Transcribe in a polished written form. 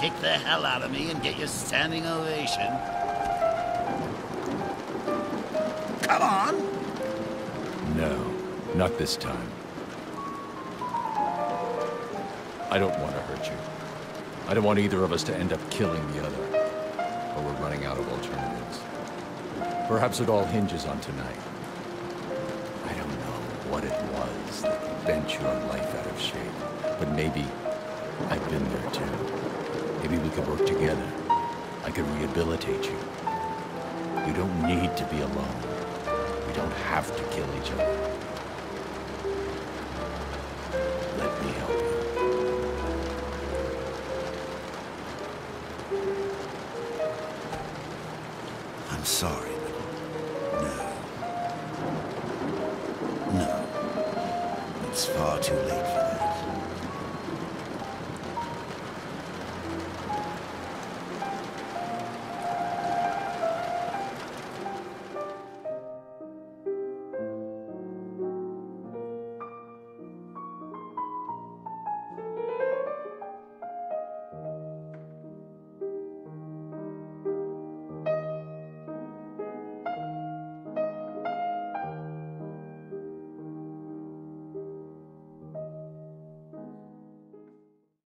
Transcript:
Kick the hell out of me and get your standing ovation. Come on! No, not this time. I don't want to hurt you. I don't want either of us to end up killing the other. But we're running out of alternatives. Perhaps it all hinges on tonight. I don't know what it was that bent your life out of shape, but maybe I've been there too. Maybe we could work together. I could rehabilitate you. You don't need to be alone. We don't have to kill each other. Let me help you. I'm sorry, but no. No. It's far too late for that.